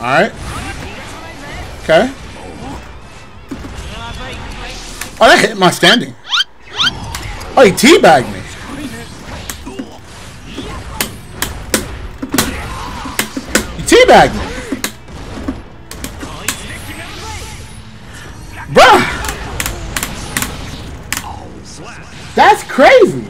Alright. Okay. Oh, that hit my standing. Oh, he teabagged me. He teabagged me. Bruh! That's crazy!